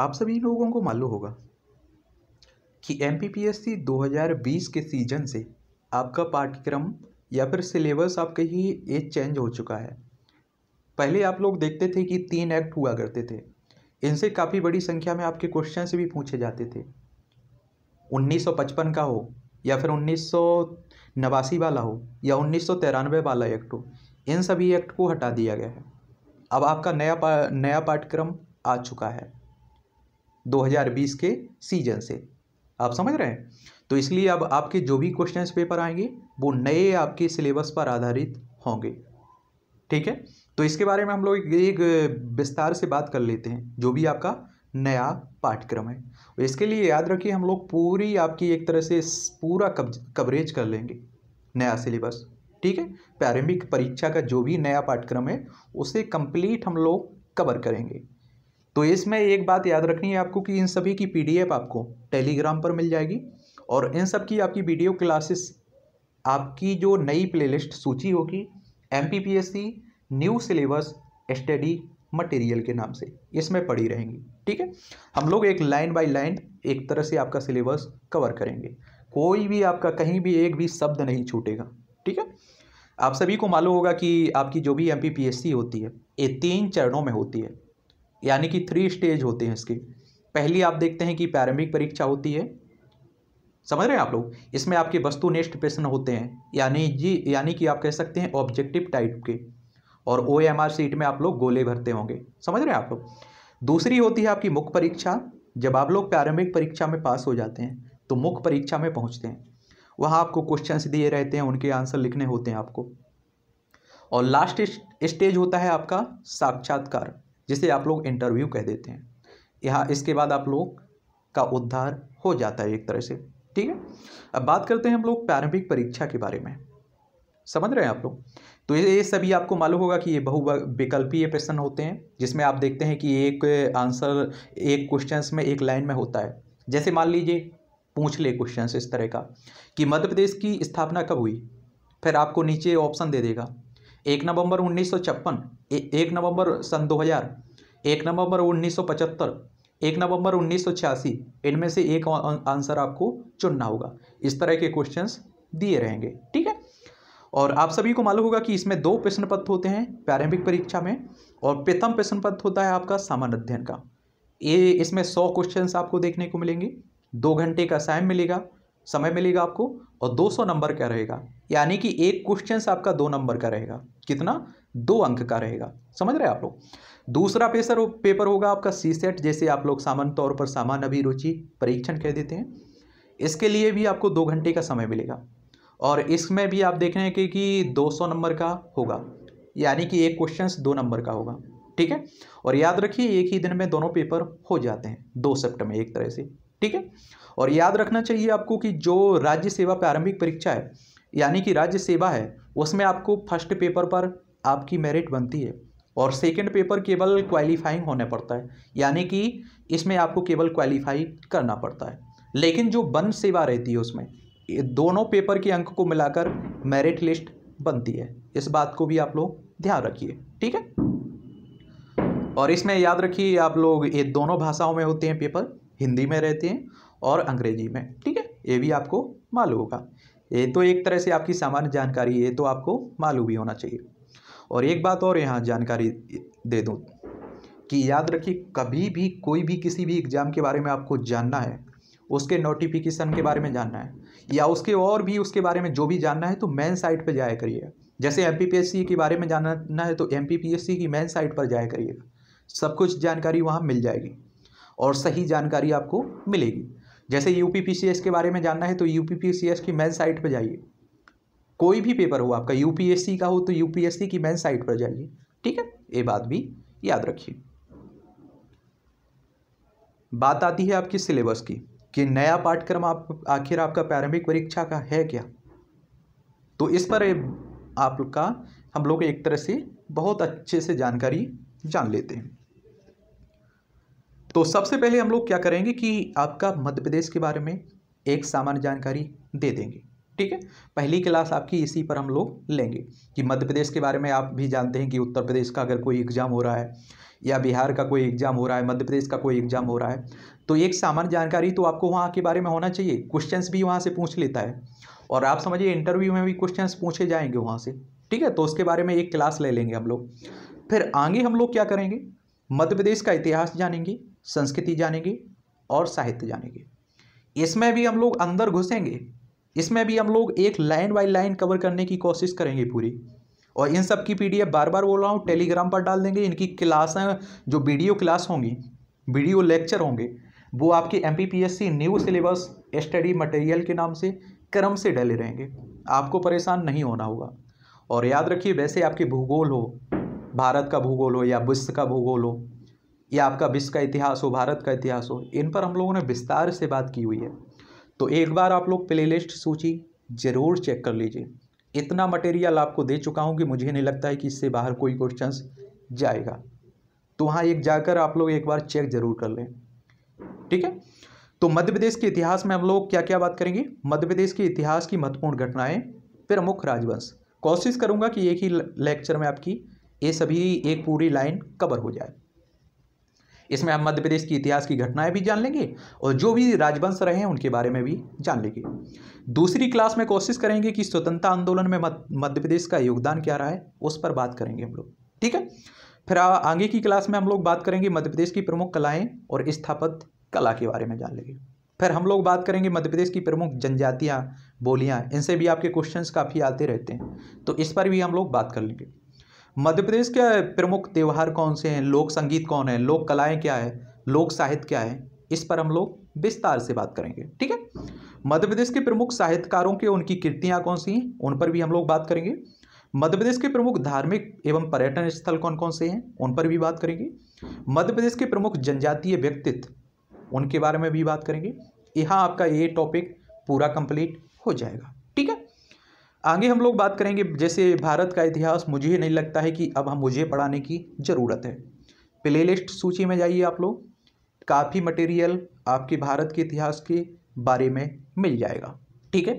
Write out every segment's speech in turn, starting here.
आप सभी लोगों को मालूम होगा कि एमपीपीएससी 2020 के सीजन से आपका पाठ्यक्रम या फिर सिलेबस आपका ही एक चेंज हो चुका है। पहले आप लोग देखते थे कि 3 एक्ट हुआ करते थे, इनसे काफ़ी बड़ी संख्या में आपके क्वेश्चन भी पूछे जाते थे। 1955 का हो या फिर 1989 वाला हो या 1993 वाला एक्ट हो, इन सभी एक्ट को हटा दिया गया है। अब आपका नया पाठ्यक्रम आ चुका है 2020 के सीजन से, आप समझ रहे हैं। तो इसलिए अब आपके जो भी क्वेश्चंस पेपर आएंगे वो नए आपके सिलेबस पर आधारित होंगे, ठीक है। तो इसके बारे में हम लोग एक विस्तार से बात कर लेते हैं, जो भी आपका नया पाठ्यक्रम है। इसके लिए याद रखिए हम लोग पूरी आपकी एक तरह से पूरा कवरेज कर लेंगे नया सिलेबस, ठीक है। प्रारंभिक परीक्षा का जो भी नया पाठ्यक्रम है उसे कंप्लीट हम लोग कवर करेंगे। तो इसमें एक बात याद रखनी है आपको कि इन सभी की पीडीएफ आपको टेलीग्राम पर मिल जाएगी, और इन सब की आपकी वीडियो क्लासेस आपकी जो नई प्लेलिस्ट सूची होगी MPPSC new syllabus study material के नाम से, इसमें पड़ी रहेंगी, ठीक है। हम लोग एक लाइन बाय लाइन एक तरह से आपका सिलेबस कवर करेंगे, कोई भी आपका कहीं भी एक भी शब्द नहीं छूटेगा, ठीक है। आप सभी को मालूम होगा कि आपकी जो भी एमपीपीएससी होती है ये 3 चरणों में होती है, यानी कि 3 स्टेज होते हैं इसके। पहली आप देखते हैं कि प्रारंभिक परीक्षा होती है, समझ रहे हैं आप लोग। इसमें आपके वस्तुनिष्ठ प्रश्न होते हैं, यानी कि आप कह सकते हैं ऑब्जेक्टिव टाइप के, और ओएमआर सीट में आप लोग गोले भरते होंगे, समझ रहे हैं आप लोग। दूसरी होती है आपकी मुख्य परीक्षा, जब आप लोग प्रारंभिक परीक्षा में पास हो जाते हैं तो मुख्य परीक्षा में पहुँचते हैं, वहाँ आपको क्वेश्चंस दिए रहते हैं, उनके आंसर लिखने होते हैं आपको। और लास्ट स्टेज होता है आपका साक्षात्कार, जिसे आप लोग इंटरव्यू कह देते हैं। यहाँ इसके बाद आप लोग का उद्धार हो जाता है एक तरह से, ठीक है। अब बात करते हैं हम लोग प्रारंभिक परीक्षा के बारे में, समझ रहे हैं आप लोग। तो ये सभी आपको मालूम होगा कि ये बहुविकल्पीय प्रश्न होते हैं, जिसमें आप देखते हैं कि एक आंसर एक क्वेश्चन में एक लाइन में होता है। जैसे मान लीजिए पूछ ले क्वेश्चन इस तरह का कि मध्य प्रदेश की स्थापना कब हुई, फिर आपको नीचे ऑप्शन दे देगा 1 नवंबर 1956, 1 नवंबर 2000, 1 नवंबर 1975, 1 नवंबर 1986, इनमें से एक आंसर आपको चुनना होगा। इस तरह के क्वेश्चंस दिए रहेंगे, ठीक है। और आप सभी को मालूम होगा कि इसमें 2 प्रश्न पत्र होते हैं प्रारंभिक परीक्षा में, और प्रथम प्रश्न पत्र होता है आपका सामान्य अध्ययन का। ये इसमें 100 क्वेश्चंस आपको देखने को मिलेंगे, 2 घंटे का समय मिलेगा आपको, और 200 नंबर का रहेगा, यानी कि एक क्वेश्चन आपका 2 नंबर का रहेगा। कितना? 2 अंक का रहेगा, समझ रहे हैं आप लोग। दूसरा पेपर होगा आपका सीसेट, जैसे आप लोग सामान्य तौर पर सामान्य अभिरुचि परीक्षण कह देते हैं। इसके लिए भी आपको 2 घंटे का समय मिलेगा, और इसमें भी आप देख रहे हैं कि 200 नंबर का होगा, यानी कि एक क्वेश्चन 2 नंबर का होगा, ठीक है। और याद रखिए एक ही दिन में दोनों पेपर हो जाते हैं, 2 शिफ्ट में एक तरह से, ठीक है। और याद रखना चाहिए आपको कि जो राज्य सेवा प्रारंभिक परीक्षा है, यानी कि राज्य सेवा है, उसमें आपको फर्स्ट पेपर पर आपकी मेरिट बनती है, और सेकंड पेपर केवल क्वालिफाइंग होने पड़ता है, यानी कि इसमें आपको केवल क्वालिफाई करना पड़ता है। लेकिन जो वन सेवा रहती है उसमें दोनों पेपर के अंक को मिलाकर मेरिट लिस्ट बनती है, इस बात को भी आप लोग ध्यान रखिए, ठीक है। और इसमें याद रखिए आप लोग ये दोनों भाषाओं में होते हैं पेपर, हिंदी में रहते हैं और अंग्रेजी में, ठीक है। ये भी आपको मालूम होगा, ये तो एक तरह से आपकी सामान्य जानकारी, ये तो आपको मालूम भी होना चाहिए। और एक बात और यहाँ जानकारी दे दूँ कि याद रखिए कभी भी कोई भी किसी भी एग्ज़ाम के बारे में आपको जानना है, उसके नोटिफिकेशन के बारे में जानना है, या उसके बारे में जो भी जानना है, तो मेन साइट पर जाया करिएगा। जैसे एमपीपीएससी के बारे में जानना है तो एमपीपीएससी की मेन साइट पर जाया करिएगा, सब कुछ जानकारी वहाँ मिल जाएगी और सही जानकारी आपको मिलेगी। जैसे यूपीपीसीएस के बारे में जानना है तो यूपीपीसीएस की मेन साइट पर जाइए, कोई भी पेपर हो आपका, यूपीएससी का हो तो यूपीएससी की मेन साइट पर जाइए, ठीक है। ये बात भी याद रखिए। बात आती है आपकी सिलेबस की कि नया पाठ्यक्रम आखिर आपका प्रारंभिक परीक्षा का है क्या। तो इस पर आपका हम लोग एक तरह से बहुत अच्छे से जानकारी जान लेते हैं। तो सबसे पहले हम लोग क्या करेंगे कि आपका मध्य प्रदेश के बारे में एक सामान्य जानकारी दे देंगे, ठीक है। पहली क्लास आपकी इसी पर हम लोग लेंगे कि मध्य प्रदेश के बारे में आप भी जानते हैं कि उत्तर प्रदेश का अगर कोई एग्ज़ाम हो रहा है या बिहार का कोई एग्ज़ाम हो रहा है, मध्य प्रदेश का कोई एग्ज़ाम हो रहा है, तो एक सामान्य जानकारी तो आपको वहाँ के बारे में होना चाहिए। क्वेश्चंस भी वहाँ से पूछ लेता है और आप समझिए इंटरव्यू में भी क्वेश्चंस पूछे जाएंगे वहाँ से, ठीक है। तो उसके बारे में एक क्लास ले लेंगे हम लोग। फिर आगे हम लोग क्या करेंगे, मध्य प्रदेश का इतिहास जानेंगे, संस्कृति जानेंगे और साहित्य जानेंगे। इसमें भी हम लोग अंदर घुसेंगे, इसमें भी हम लोग एक लाइन बाय लाइन कवर करने की कोशिश करेंगे पूरी। और इन सब की पीडीएफ बार बार बोल रहा हूँ टेलीग्राम पर डाल देंगे। इनकी क्लासें जो वीडियो क्लास होंगी, वीडियो लेक्चर होंगे, वो आपके MPPSC new syllabus study material के नाम से क्रम से डले रहेंगे, आपको परेशान नहीं होना होगा। और याद रखिए, वैसे आपके भूगोल हो, भारत का भूगोल हो या विश्व का भूगोल हो या आपका विश्व का इतिहास हो, भारत का इतिहास हो, इन पर हम लोगों ने विस्तार से बात की हुई है। तो एक बार आप लोग प्लेलिस्ट सूची ज़रूर चेक कर लीजिए। इतना मटेरियल आपको दे चुका हूँ कि मुझे नहीं लगता है कि इससे बाहर कोई क्वेश्चंस जाएगा, तो वहाँ एक जाकर आप लोग एक बार चेक ज़रूर कर लें, ठीक है। तो मध्य प्रदेश के इतिहास में हम लोग क्या क्या बात करेंगे, मध्य प्रदेश के इतिहास की महत्वपूर्ण घटनाएँ, प्रमुख राजवंश। कोशिश करूँगा कि एक ही लेक्चर में आपकी ये सभी एक पूरी लाइन कवर हो जाए। इसमें हम मध्य प्रदेश की इतिहास की घटनाएं भी जान लेंगे और जो भी राजवंश रहे हैं उनके बारे में भी जान लेंगे। दूसरी क्लास में कोशिश करेंगे कि स्वतंत्रता आंदोलन में मध्य प्रदेश का योगदान क्या रहा है, उस पर बात करेंगे हम लोग, ठीक है। फिर आगे की क्लास में हम लोग बात करेंगे मध्य प्रदेश की प्रमुख कलाएँ और स्थापत्य कला के बारे में जान लेंगे। फिर हम लोग बात करेंगे मध्य प्रदेश की प्रमुख जनजातियाँ, बोलियाँ, इनसे भी आपके क्वेश्चंस काफ़ी आते रहते हैं, तो इस पर भी हम लोग बात कर लेंगे। मध्य प्रदेश के प्रमुख त्यौहार कौन से हैं, लोक संगीत कौन है, लोक कलाएं क्या है, लोक साहित्य क्या है, इस पर हम लोग विस्तार से बात करेंगे, ठीक है। मध्य प्रदेश के प्रमुख साहित्यकारों के उनकी कृतियां कौन सी हैं, उन पर भी हम लोग बात करेंगे। मध्य प्रदेश के प्रमुख धार्मिक एवं पर्यटन स्थल कौन कौन से हैं, उन पर भी बात करेंगे। मध्य प्रदेश के प्रमुख जनजातीय व्यक्तित्व, उनके बारे में भी बात करेंगे। यहाँ आपका ये टॉपिक पूरा कंप्लीट हो जाएगा, ठीक है। आगे हम लोग बात करेंगे जैसे भारत का इतिहास, मुझे नहीं लगता है कि अब हम मुझे पढ़ाने की ज़रूरत है। प्लेलिस्ट सूची में जाइए आप लोग, काफ़ी मटेरियल आपके भारत के इतिहास के बारे में मिल जाएगा, ठीक है।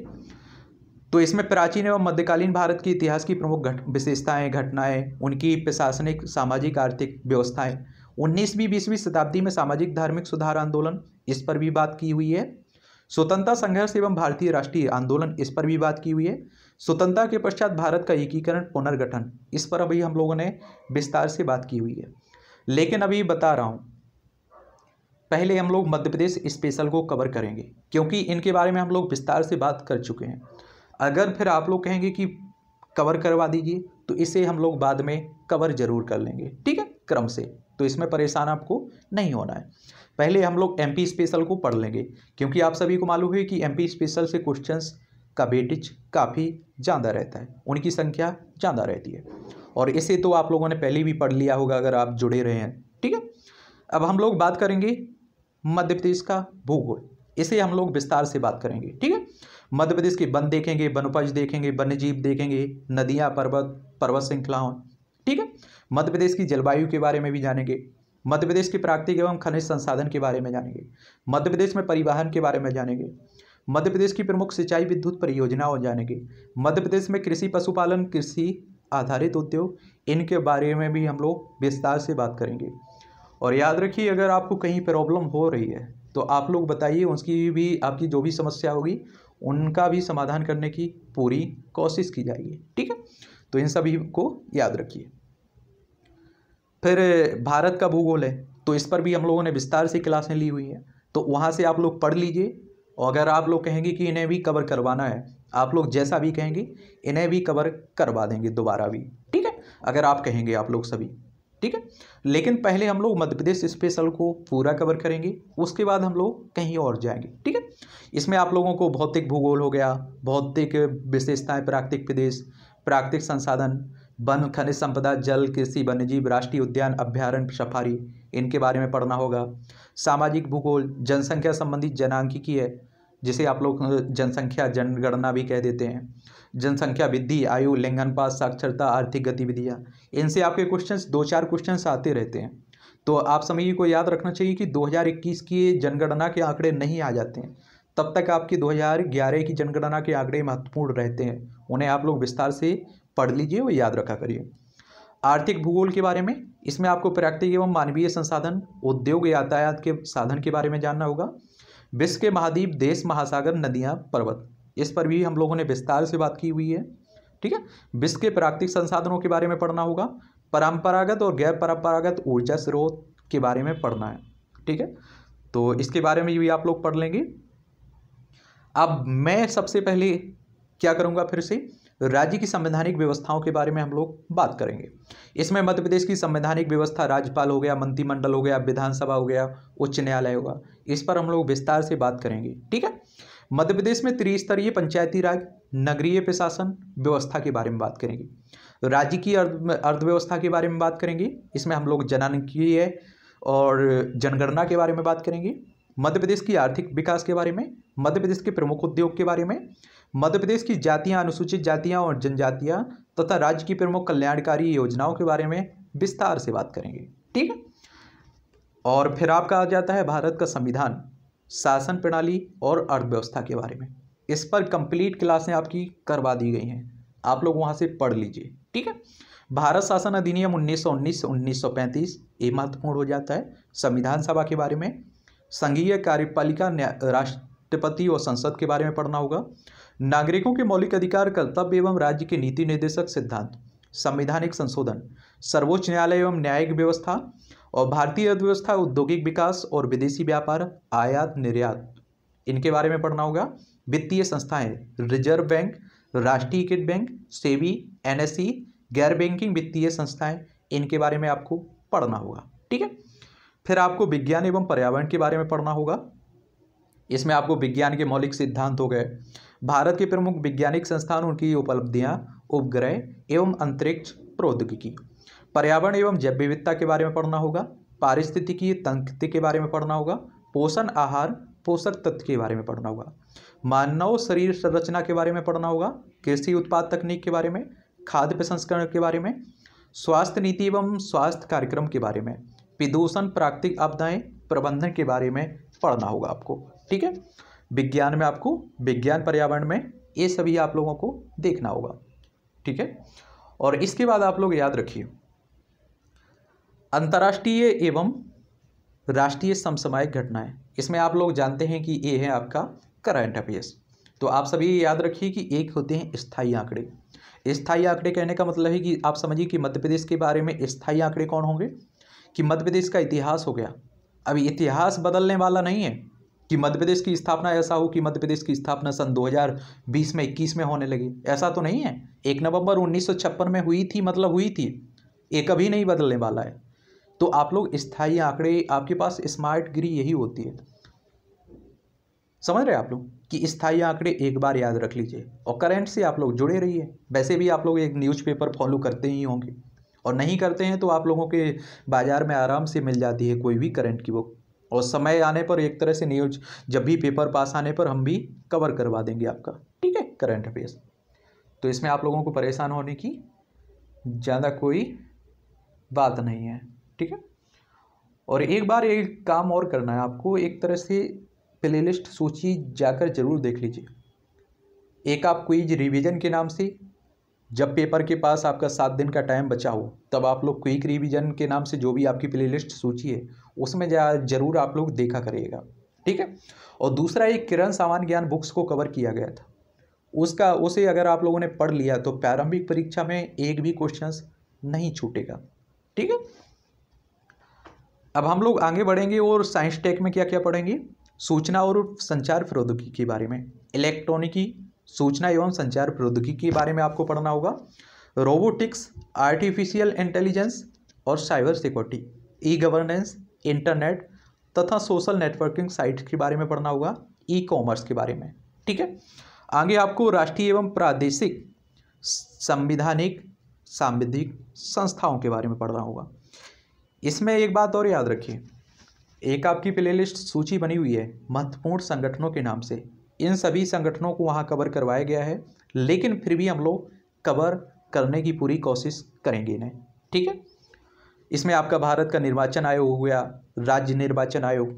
तो इसमें प्राचीन एवं मध्यकालीन भारत के इतिहास की प्रमुख विशेषताएं, घटनाएं, उनकी प्रशासनिक, सामाजिक, आर्थिक व्यवस्थाएँ, 19वीं 20वीं शताब्दी में सामाजिक धार्मिक सुधार आंदोलन, इस पर भी बात की हुई है। स्वतंत्रता संघर्ष एवं भारतीय राष्ट्रीय आंदोलन, इस पर भी बात की हुई है। स्वतंत्रता के पश्चात भारत का एकीकरण, पुनर्गठन, इस पर अभी हम लोगों ने विस्तार से बात की हुई है। लेकिन अभी बता रहा हूँ, पहले हम लोग मध्य प्रदेश स्पेशल को कवर करेंगे क्योंकि इनके बारे में हम लोग विस्तार से बात कर चुके हैं। अगर फिर आप लोग कहेंगे कि कवर करवा दीजिए तो इसे हम लोग बाद में कवर ज़रूर कर लेंगे, ठीक है, क्रम से। तो इसमें परेशान आपको नहीं होना है। पहले हम लोग एमपी स्पेशल को पढ़ लेंगे क्योंकि आप सभी को मालूम है कि एमपी स्पेशल से क्वेश्चंस का वेटेज काफ़ी ज़्यादा रहता है, उनकी संख्या ज़्यादा रहती है। और इसे तो आप लोगों ने पहले भी पढ़ लिया होगा अगर आप जुड़े रहे हैं, ठीक है। अब हम लोग बात करेंगे मध्य प्रदेश का भूगोल, इसे हम लोग विस्तार से बात करेंगे, ठीक है। मध्य प्रदेश के वन देखेंगे, वनोपज देखेंगे, वन्य जीव देखेंगे, नदियाँ, पर्वत श्रृंखलाओं, ठीक है। मध्य प्रदेश की जलवायु के बारे में भी जानेंगे, मध्य प्रदेश के प्राकृतिक एवं खनिज संसाधन के बारे में जानेंगे, मध्य प्रदेश में परिवहन के बारे में जानेंगे, मध्य प्रदेश की प्रमुख सिंचाई विद्युत परियोजनाओं जानेंगे, मध्य प्रदेश में कृषि पशुपालन, कृषि आधारित उद्योग, इनके बारे में भी हम लोग विस्तार से बात करेंगे। और याद रखिए, अगर आपको कहीं प्रॉब्लम हो रही है तो आप लोग बताइए, उसकी भी आपकी जो भी समस्या होगी उनका भी समाधान करने की पूरी कोशिश की जाएगी, ठीक है। तो इन सभी को याद रखिए। फिर भारत का भूगोल है, तो इस पर भी हम लोगों ने विस्तार से क्लासें ली हुई हैं, तो वहाँ से आप लोग पढ़ लीजिए। और अगर आप लोग कहेंगे कि इन्हें भी कवर करवाना है, आप लोग जैसा भी कहेंगे इन्हें भी कवर करवा देंगे दोबारा भी, ठीक है, अगर आप कहेंगे आप लोग सभी, ठीक है। लेकिन पहले हम लोग मध्य प्रदेश स्पेशल को पूरा कवर करेंगे, उसके बाद हम लोग कहीं और जाएंगे, ठीक है। इसमें आप लोगों को भौतिक भूगोल हो गया, भौतिक विशेषताएँ, प्राकृतिक प्रदेश, प्राकृतिक संसाधन, वन, खनिज संपदा, जल, कृषि, वन्यजीव, राष्ट्रीय उद्यान, अभ्यारण्य, सफारी, इनके बारे में पढ़ना होगा। सामाजिक भूगोल, जनसंख्या संबंधी जनांकिकी है जिसे आप लोग जनसंख्या जनगणना भी कह देते हैं, जनसंख्या वृद्धि, आयु, लिंगानुपात, साक्षरता, आर्थिक गतिविधियाँ, इनसे आपके क्वेश्चंस 2-4 क्वेश्चंस आते रहते हैं। तो आप सभी को याद रखना चाहिए कि 2021 की जनगणना के आंकड़े नहीं आ जाते हैं, तब तक आपकी 2011 की जनगणना के आंकड़े महत्वपूर्ण रहते हैं, उन्हें आप लोग विस्तार से पढ़ लीजिए और याद रखा करिए। आर्थिक भूगोल के बारे में, इसमें आपको प्राकृतिक एवं मानवीय संसाधन, उद्योग, यातायात के साधन के बारे में जानना होगा। विश्व के महाद्वीप, देश, महासागर, नदियाँ, पर्वत, इस पर भी हम लोगों ने विस्तार से बात की हुई है। ठीक है, विश्व के प्राकृतिक संसाधनों के बारे में पढ़ना होगा। परंपरागत और गैर परंपरागत ऊर्जा स्रोत के बारे में पढ़ना है। ठीक है, तो इसके बारे में भी आप लोग पढ़ लेंगे। अब मैं सबसे पहले क्या करूँगा, फिर से राज्य की संवैधानिक व्यवस्थाओं के बारे में हम लोग बात करेंगे। इसमें मध्य प्रदेश की संवैधानिक व्यवस्था, राज्यपाल हो गया, मंत्रिमंडल हो गया, विधानसभा हो गया, उच्च न्यायालय होगा, इस पर हम लोग विस्तार से बात करेंगे। ठीक है, मध्य प्रदेश में त्रिस्तरीय पंचायती राज, नगरीय प्रशासन व्यवस्था के बारे में बात करेंगे। राज्य की अर्थव्यवस्था के बारे में बात करेंगे, इसमें हम लोग जनगणना और जनगणना के बारे में बात करेंगे। मध्य प्रदेश की आर्थिक विकास के बारे में, मध्य प्रदेश के प्रमुख उद्योग के बारे में, मध्य प्रदेश की जातियां, अनुसूचित जातियां और जनजातियां तथा राज्य की प्रमुख कल्याणकारी योजनाओं के बारे में विस्तार से बात करेंगे। ठीक है, और फिर आपका आ जाता है भारत का संविधान, शासन प्रणाली और अर्थव्यवस्था के बारे में। इस पर कंप्लीट क्लासें आपकी करवा दी गई हैं, आप लोग वहां से पढ़ लीजिए। ठीक है, भारत शासन अधिनियम 1919 1935 ये महत्वपूर्ण हो जाता है। संविधान सभा के बारे में, संघीय कार्यपालिका, राष्ट्रपति और संसद के बारे में पढ़ना होगा। नागरिकों के मौलिक अधिकार, कर्तव्य एवं राज्य के नीति निर्देशक सिद्धांत, संवैधानिक संशोधन, सर्वोच्च न्यायालय एवं न्यायिक व्यवस्था और भारतीय अर्थव्यवस्था, औद्योगिक विकास और विदेशी व्यापार, आयात निर्यात, इनके बारे में पढ़ना होगा। वित्तीय संस्थाएं, रिजर्व बैंक, राष्ट्रीयकृत बैंक, सेबी, NSE, गैर बैंकिंग वित्तीय संस्थाएं, इनके बारे में आपको पढ़ना होगा। ठीक है, फिर आपको विज्ञान एवं पर्यावरण के बारे में पढ़ना होगा। इसमें आपको विज्ञान के मौलिक सिद्धांत हो गए, भारत के प्रमुख वैज्ञानिक संस्थान, उनकी उपलब्धियां, उपग्रह एवं अंतरिक्ष प्रौद्योगिकी, पर्यावरण एवं जैव विविधता के बारे में पढ़ना होगा। पारिस्थितिकी तंत्र के बारे में पढ़ना होगा। पोषण आहार, पोषक तत्व के बारे में पढ़ना होगा। मानव शरीर संरचना के बारे में पढ़ना होगा। कृषि उत्पाद तकनीक के बारे में, खाद्य प्रसंस्करण के बारे में, स्वास्थ्य नीति एवं स्वास्थ्य कार्यक्रम के बारे में, प्रदूषण, प्राकृतिक आपदाएं, प्रबंधन के बारे में पढ़ना होगा आपको। ठीक है, विज्ञान में आपको विज्ञान, पर्यावरण में ये सभी आप लोगों को देखना होगा। ठीक है, और इसके बाद आप लोग याद रखिए, अंतर्राष्ट्रीय एवं राष्ट्रीय समसामयिक घटनाएं, इसमें आप लोग जानते हैं कि ये है आपका करंट अफेयर्स। तो आप सभी याद रखिए कि एक होते हैं स्थायी आंकड़े। स्थायी आंकड़े कहने का मतलब है कि आप समझिए कि मध्य प्रदेश के बारे में स्थायी आंकड़े कौन होंगे, कि मध्य प्रदेश का इतिहास हो गया। अब इतिहास बदलने वाला नहीं है कि मध्य प्रदेश की स्थापना ऐसा हो कि मध्य प्रदेश की स्थापना सन 2020 में 21 में होने लगी, ऐसा तो नहीं है। 1 नवंबर 1956 में हुई थी, मतलब हुई थी, ये कभी नहीं बदलने वाला है। तो आप लोग स्थायी आंकड़े, आपके पास स्मार्ट गिरी यही होती है, समझ रहे हैं आप लोग, कि स्थायी आंकड़े एक बार याद रख लीजिए और करंट से आप लोग जुड़े रहिए। वैसे भी आप लोग एक न्यूज़पेपर फॉलो करते ही होंगे, और नहीं करते हैं तो आप लोगों के बाज़ार में आराम से मिल जाती है कोई भी करंट की बुक, और समय आने पर एक तरह से न्यूज, जब भी पेपर पास आने पर हम भी कवर करवा देंगे आपका। ठीक है, करंट अफेयर्स, तो इसमें आप लोगों को परेशान होने की ज़्यादा कोई बात नहीं है। ठीक है, और एक बार एक काम और करना है आपको, एक तरह से प्लेलिस्ट सूची जाकर जरूर देख लीजिए। एक आप क्विज रिवीजन के नाम से, जब पेपर के पास आपका 7 दिन का टाइम बचा हो, तब आप लोग क्विक रिवीजन के नाम से जो भी आपकी प्लेलिस्ट सूची है उसमें जरूर आप लोग देखा करिएगा। ठीक है, और दूसरा एक किरण सामान्य ज्ञान बुक्स को कवर किया गया था, उसका उसे अगर आप लोगों ने पढ़ लिया तो प्रारंभिक परीक्षा में एक भी क्वेश्चन नहीं छूटेगा। ठीक है, अब हम लोग आगे बढ़ेंगे और साइंस टेक में क्या क्या पढ़ेंगे, सूचना और संचार प्रौद्योगिकी के बारे में, इलेक्ट्रॉनिकी सूचना एवं संचार प्रौद्योगिकी के बारे में आपको पढ़ना होगा, रोबोटिक्स, आर्टिफिशियल इंटेलिजेंस और cyber security, e governance, internet तथा सोशल नेटवर्किंग साइट्स के बारे में पढ़ना होगा, ई कॉमर्स के बारे में। ठीक है, आगे आपको राष्ट्रीय एवं प्रादेशिक संविधानिक सांविधिक संस्थाओं के बारे में पढ़ना होगा। इसमें एक बात और याद रखिए, एक आपकी प्लेलिस्ट सूची बनी हुई है महत्वपूर्ण संगठनों के नाम से, इन सभी संगठनों को वहाँ कवर करवाया गया है, लेकिन फिर भी हम लोग कवर करने की पूरी कोशिश करेंगे इन्हें। ठीक है, इसमें आपका भारत का निर्वाचन आयोग हो गया, राज्य निर्वाचन आयोग,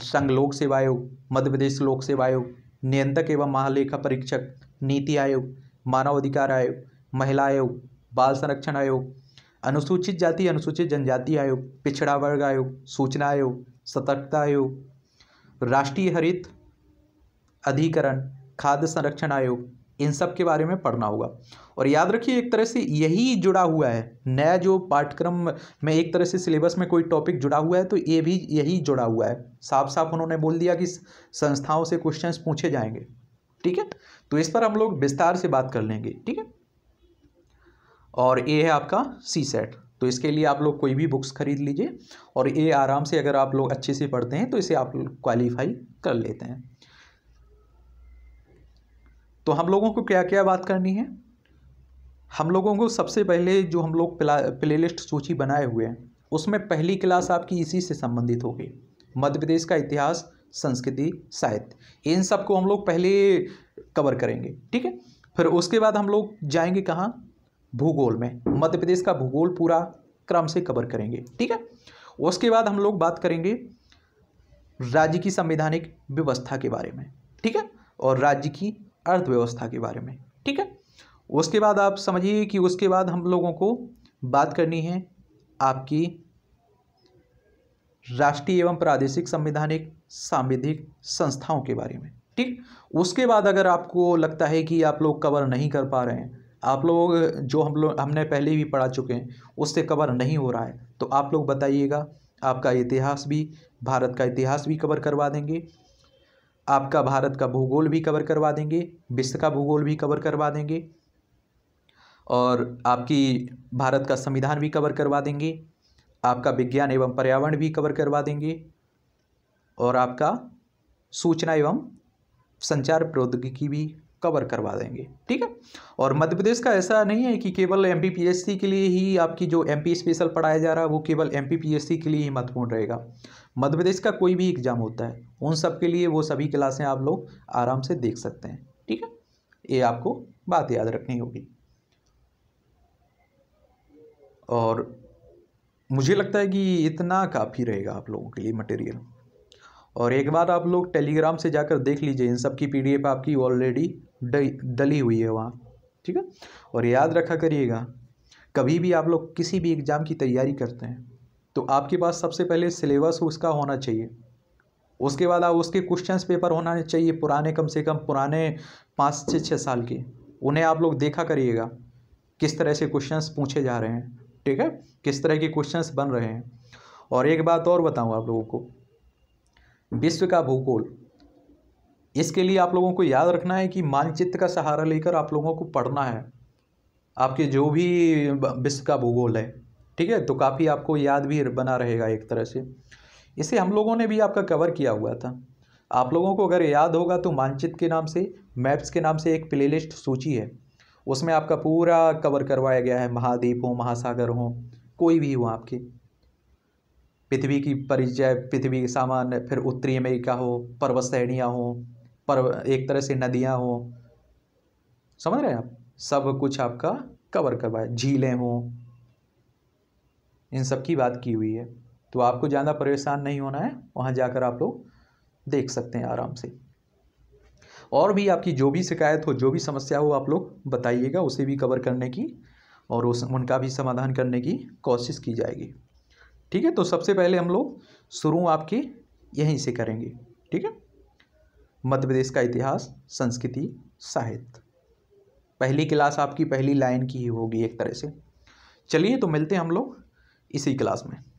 संघ लोक सेवा आयोग, मध्य प्रदेश लोक सेवा आयोग, नियंत्रक एवं महालेखा परीक्षक, नीति आयोग, मानव अधिकार आयोग, महिला आयोग, बाल संरक्षण आयोग, अनुसूचित जाति अनुसूचित जनजाति आयोग, पिछड़ा वर्ग आयोग, सूचना आयोग, सतर्कता आयोग, राष्ट्रीय हरित अधिकरण, खाद्य संरक्षण आयोग, इन सब के बारे में पढ़ना होगा। और याद रखिए एक तरह से यही जुड़ा हुआ है, नया जो पाठ्यक्रम में एक तरह से सिलेबस में कोई टॉपिक जुड़ा हुआ है तो ये भी यही जुड़ा हुआ है। साफ साफ उन्होंने बोल दिया कि संस्थाओं से क्वेश्चंस पूछे जाएंगे, ठीक है। तो इस पर हम लोग विस्तार से बात कर लेंगे, ठीक है। और ये है आपका सी सेट, तो इसके लिए आप लोग कोई भी बुक्स खरीद लीजिए और ये आराम से अगर आप लोग अच्छे से पढ़ते हैं तो इसे आप क्वालिफाई कर लेते हैं। तो हम लोगों को क्या क्या बात करनी है, हम लोगों को सबसे पहले जो हम लोग प्लेलिस्ट सूची बनाए हुए हैं उसमें पहली क्लास आपकी इसी से संबंधित होगी। मध्य प्रदेश का इतिहास, संस्कृति, साहित्य, इन सब को हम लोग पहले कवर करेंगे, ठीक है। फिर उसके बाद हम लोग जाएंगे कहाँ, भूगोल में, मध्य प्रदेश का भूगोल पूरा क्रम से कवर करेंगे, ठीक है। उसके बाद हम लोग बात करेंगे राज्य की संवैधानिक व्यवस्था के बारे में, ठीक है, और राज्य की अर्थव्यवस्था के बारे में, ठीक है। उसके बाद आप समझिए कि उसके बाद हम लोगों को बात करनी है आपकी राष्ट्रीय एवं प्रादेशिक संवैधानिक सांविधिक संस्थाओं के बारे में, ठीक। उसके बाद अगर आपको लगता है कि आप लोग कवर नहीं कर पा रहे हैं, आप लोग जो हमने पहले भी पढ़ा चुके हैं उससे कवर नहीं हो रहा है, तो आप लोग बताइएगा। आपका इतिहास भी, भारत का इतिहास भी कवर करवा देंगे, आपका भारत का भूगोल भी कवर करवा देंगे, विश्व का भूगोल भी कवर करवा देंगे, और आपकी भारत का संविधान भी कवर करवा देंगे, आपका विज्ञान एवं पर्यावरण भी कवर करवा देंगे, और आपका सूचना एवं संचार प्रौद्योगिकी भी कवर करवा देंगे, ठीक है। और मध्य प्रदेश का ऐसा नहीं है कि केवल एमपीपीएससी के लिए ही आपकी जो एमपी स्पेशल पढ़ाया जा रहा है वो केवल एमपीपीएससी के लिए ही महत्वपूर्ण रहेगा। मध्य प्रदेश का कोई भी एग्जाम होता है उन सब के लिए वो सभी क्लासें आप लोग आराम से देख सकते हैं, ठीक है। ये आपको बात याद रखनी होगी। और मुझे लगता है कि इतना काफ़ी रहेगा आप लोगों के लिए मटेरियल। और एक बार आप लोग टेलीग्राम से जाकर देख लीजिए, इन सब की पीडीएफ आपकी ऑलरेडी डली हुई है वहाँ, ठीक है। और याद रखा करिएगा, कभी भी आप लोग किसी भी एग्ज़ाम की तैयारी करते हैं तो आपके पास सबसे पहले सिलेबस उसका होना चाहिए, उसके बाद आप उसके क्वेश्चंस पेपर होना चाहिए पुराने, कम से कम पुराने 5 से 6 साल के, उन्हें आप लोग देखा करिएगा किस तरह से क्वेश्चंस पूछे जा रहे हैं, ठीक है, किस तरह के क्वेश्चंस बन रहे हैं। और एक बात और बताऊँ आप लोगों को, विश्व का भूगोल, इसके लिए आप लोगों को याद रखना है कि मानचित्र का सहारा लेकर आप लोगों को पढ़ना है आपके जो भी विश्व का भूगोल है, ठीक है। तो काफ़ी आपको याद भी बना रहेगा एक तरह से, इसे हम लोगों ने भी आपका कवर किया हुआ था। आप लोगों को अगर याद होगा तो मानचित्र के नाम से, मैप्स के नाम से एक प्लेलिस्ट सूची है, उसमें आपका पूरा कवर करवाया गया है। महाद्वीप हो, महासागर हो, कोई भी हो, आपके पृथ्वी की परिचय, पृथ्वी के सामान्य, फिर उत्तरी अमेरिका हो, पर्वत श्रेणियाँ हो, एक तरह से नदियाँ हो, समझ रहे हैं आप, सब कुछ आपका कवर करवाया, झीलें हों, इन सब की बात की हुई है। तो आपको ज़्यादा परेशान नहीं होना है, वहाँ जाकर आप लोग देख सकते हैं आराम से। और भी आपकी जो भी शिकायत हो, जो भी समस्या हो, आप लोग बताइएगा, उसे भी कवर करने की और उनका भी समाधान करने की कोशिश की जाएगी, ठीक है। तो सबसे पहले हम लोग शुरू आपके यहीं से करेंगे, ठीक है, मध्य प्रदेश का इतिहास, संस्कृति, साहित्य। पहली क्लास आपकी पहली लाइन की होगी एक तरह से। चलिए तो मिलते हैं हम लोग इसी क्लास में।